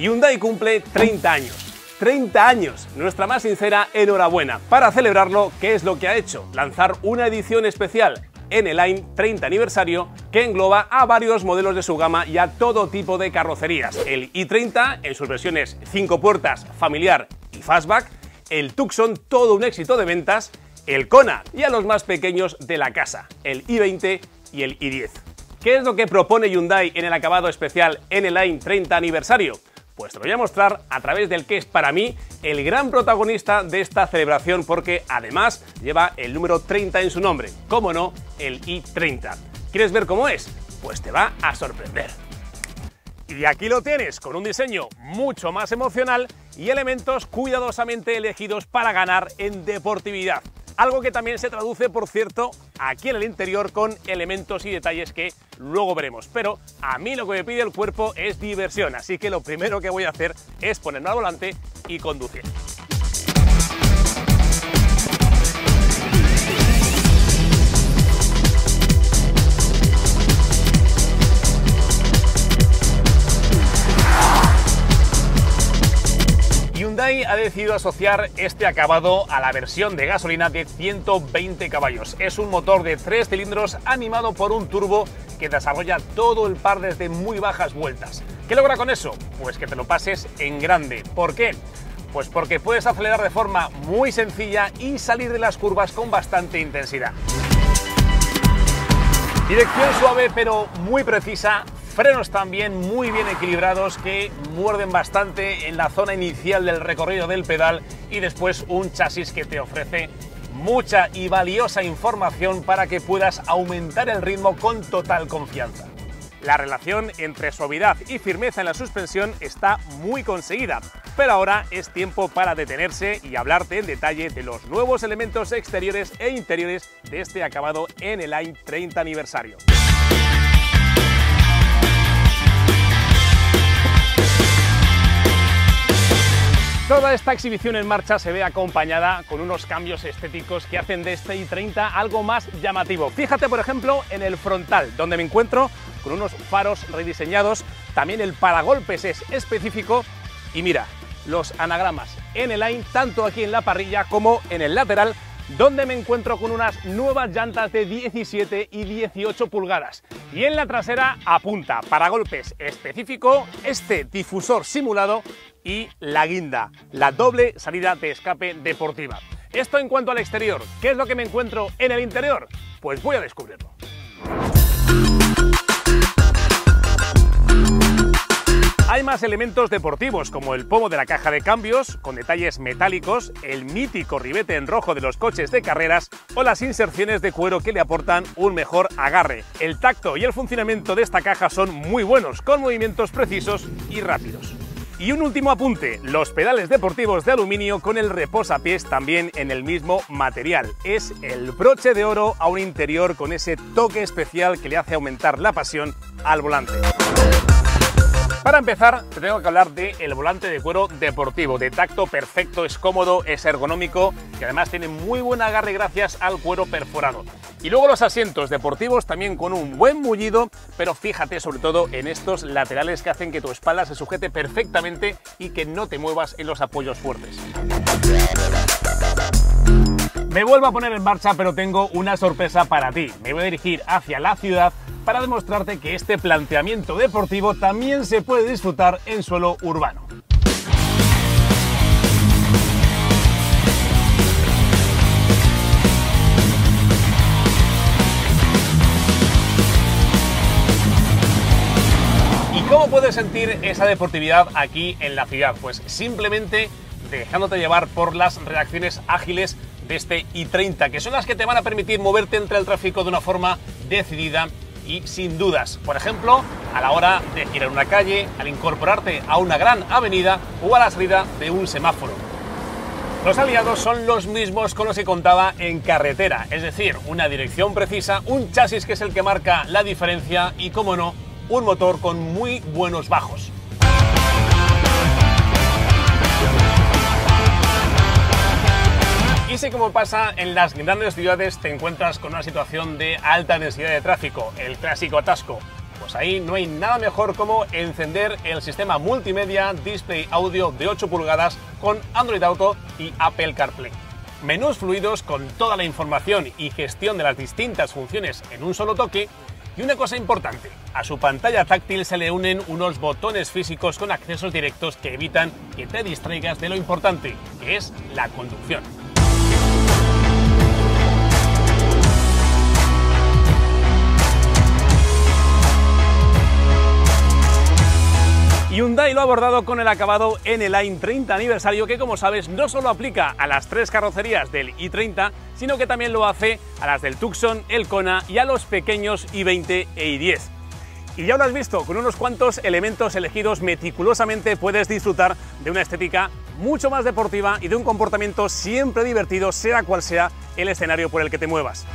Hyundai cumple 30 años. 30 años, nuestra más sincera enhorabuena. Para celebrarlo, ¿qué es lo que ha hecho? Lanzar una edición especial, N-Line 30 aniversario, que engloba a varios modelos de su gama y a todo tipo de carrocerías. El i30 en sus versiones 5 puertas, familiar y fastback, el Tucson, todo un éxito de ventas, el Kona y a los más pequeños de la casa, el i20 y el i10. ¿Qué es lo que propone Hyundai en el acabado especial N-Line 30 aniversario? Pues te lo voy a mostrar a través del que es para mí el gran protagonista de esta celebración, porque además lleva el número 30 en su nombre, como no, el i30. ¿Quieres ver cómo es? Pues te va a sorprender. Y aquí lo tienes, con un diseño mucho más emocional y elementos cuidadosamente elegidos para ganar en deportividad. Algo que también se traduce, por cierto, aquí en el interior con elementos y detalles que luego veremos. Pero a mí lo que me pide el cuerpo es diversión, así que lo primero que voy a hacer es ponerme al volante y conducir. Hyundai ha decidido asociar este acabado a la versión de gasolina de 120 caballos. Es un motor de 3 cilindros animado por un turbo que desarrolla todo el par desde muy bajas vueltas. ¿Qué logra con eso? Pues que te lo pases en grande. ¿Por qué? Pues porque puedes acelerar de forma muy sencilla y salir de las curvas con bastante intensidad. Dirección suave pero muy precisa. Frenos también muy bien equilibrados que muerden bastante en la zona inicial del recorrido del pedal, y después un chasis que te ofrece mucha y valiosa información para que puedas aumentar el ritmo con total confianza. La relación entre suavidad y firmeza en la suspensión está muy conseguida, pero ahora es tiempo para detenerse y hablarte en detalle de los nuevos elementos exteriores e interiores de este acabado N-Line 30 aniversario. Toda esta exhibición en marcha se ve acompañada con unos cambios estéticos que hacen de este i30 algo más llamativo. Fíjate, por ejemplo, en el frontal, donde me encuentro con unos faros rediseñados, también el paragolpes es específico y mira, los anagramas N-Line tanto aquí en la parrilla como en el lateral, donde me encuentro con unas nuevas llantas de 17 y 18 pulgadas. Y en la trasera apunta, paragolpes específico, este difusor simulado y la guinda, la doble salida de escape deportiva. Esto en cuanto al exterior. ¿Qué es lo que me encuentro en el interior? Pues voy a descubrirlo. Hay más elementos deportivos, como el pomo de la caja de cambios, con detalles metálicos, el mítico ribete en rojo de los coches de carreras o las inserciones de cuero que le aportan un mejor agarre. El tacto y el funcionamiento de esta caja son muy buenos, con movimientos precisos y rápidos. Y un último apunte, los pedales deportivos de aluminio con el reposapiés también en el mismo material. Es el broche de oro a un interior con ese toque especial que le hace aumentar la pasión al volante. Para empezar, te tengo que hablar del volante de cuero deportivo, de tacto perfecto, es cómodo, es ergonómico y además tiene muy buen agarre gracias al cuero perforado. Y luego los asientos deportivos también con un buen mullido, pero fíjate sobre todo en estos laterales que hacen que tu espalda se sujete perfectamente y que no te muevas en los apoyos fuertes. Me vuelvo a poner en marcha, pero tengo una sorpresa para ti. Me voy a dirigir hacia la ciudad para demostrarte que este planteamiento deportivo también se puede disfrutar en suelo urbano. ¿Y cómo puedes sentir esa deportividad aquí en la ciudad? Pues simplemente dejándote llevar por las reacciones ágiles de este i30, que son las que te van a permitir moverte entre el tráfico de una forma decidida y sin dudas. Por ejemplo, a la hora de girar una calle, al incorporarte a una gran avenida o a la salida de un semáforo. Los aliados son los mismos con los que contaba en carretera, es decir, una dirección precisa, un chasis que es el que marca la diferencia y, como no, un motor con muy buenos bajos. Y si, como pasa en las grandes ciudades, te encuentras con una situación de alta densidad de tráfico, el clásico atasco, Pues ahí no hay nada mejor como encender el sistema multimedia Display Audio de 8 pulgadas con Android Auto y Apple CarPlay. Menús fluidos con toda la información y gestión de las distintas funciones en un solo toque. Y una cosa importante, a su pantalla táctil se le unen unos botones físicos con accesos directos que evitan que te distraigas de lo importante, que es la conducción. Hyundai lo ha abordado con el acabado N-Line 30 aniversario que, como sabes, no solo aplica a las tres carrocerías del i30, sino que también lo hace a las del Tucson, el Kona y a los pequeños i20 e i10. Y ya lo has visto, con unos cuantos elementos elegidos meticulosamente puedes disfrutar de una estética mucho más deportiva y de un comportamiento siempre divertido, sea cual sea el escenario por el que te muevas.